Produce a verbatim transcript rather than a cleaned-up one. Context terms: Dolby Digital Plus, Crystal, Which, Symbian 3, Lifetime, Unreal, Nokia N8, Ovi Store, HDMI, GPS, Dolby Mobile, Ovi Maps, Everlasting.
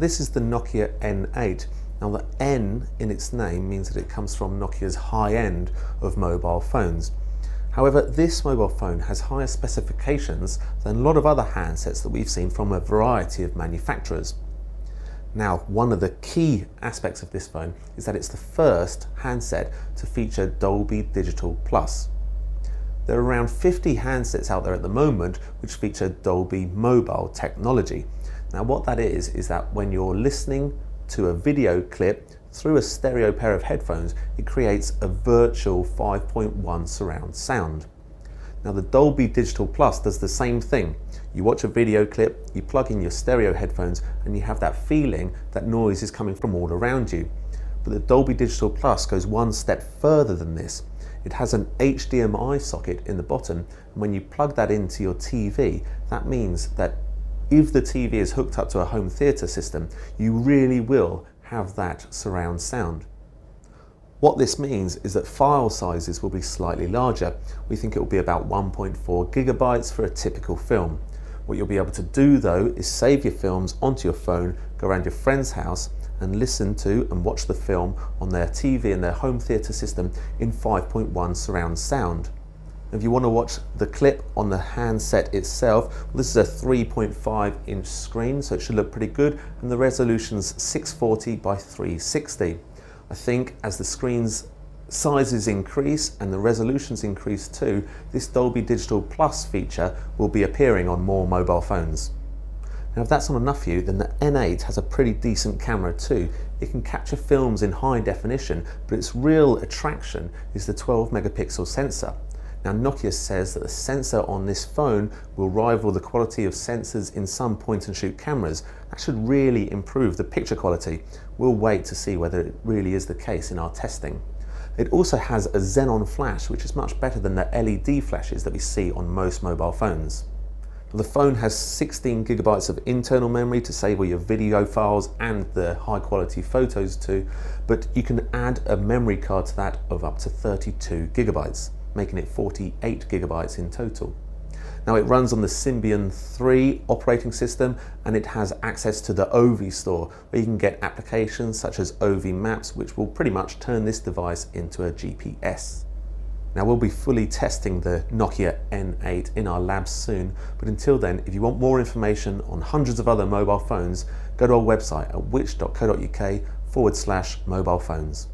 this is the Nokia N eight. Now the N in its name means that it comes from Nokia's high end of mobile phones. However, this mobile phone has higher specifications than a lot of other handsets that we've seen from a variety of manufacturers. Now, one of the key aspects of this phone is that it's the first handset to feature Dolby Digital Plus. There are around fifty handsets out there at the moment which feature Dolby Mobile technology. Now, what that is, is that when you're listening to a video clip through a stereo pair of headphones, it creates a virtual five point one surround sound. Now the Dolby Digital Plus does the same thing. You watch a video clip, you plug in your stereo headphones, and you have that feeling that noise is coming from all around you. But the Dolby Digital Plus goes one step further than this. It has an H D M I socket in the bottom, and when you plug that into your T V, that means that if the T V is hooked up to a home theater system, you really will have that surround sound. What this means is that file sizes will be slightly larger. We think it will be about one point four gigabytes for a typical film. What you'll be able to do though is save your films onto your phone, go around your friend's house and listen to and watch the film on their T V and their home theatre system in five point one surround sound. If you want to watch the clip on the handset itself, well, this is a three point five inch screen, so it should look pretty good, and the resolution's six forty by three sixty. I think as the screen's sizes increase and the resolutions increase too, this Dolby Digital Plus feature will be appearing on more mobile phones. Now if that's not enough for you, then the N eight has a pretty decent camera too. It can capture films in high definition, but its real attraction is the twelve megapixel sensor. Now Nokia says that the sensor on this phone will rival the quality of sensors in some point and shoot cameras. That should really improve the picture quality. We'll wait to see whether it really is the case in our testing. It also has a xenon flash, which is much better than the L E D flashes that we see on most mobile phones. The phone has sixteen gigabytes of internal memory to save all your video files and the high quality photos to, but you can add a memory card to that of up to thirty-two gigabytes. Making it forty-eight gigabytes in total. Now it runs on the Symbian three operating system, and it has access to the Ovi Store, where you can get applications such as Ovi Maps, which will pretty much turn this device into a G P S. Now we'll be fully testing the Nokia N eight in our labs soon, but until then, if you want more information on hundreds of other mobile phones, go to our website at which dot co dot U K forward slash mobile phones.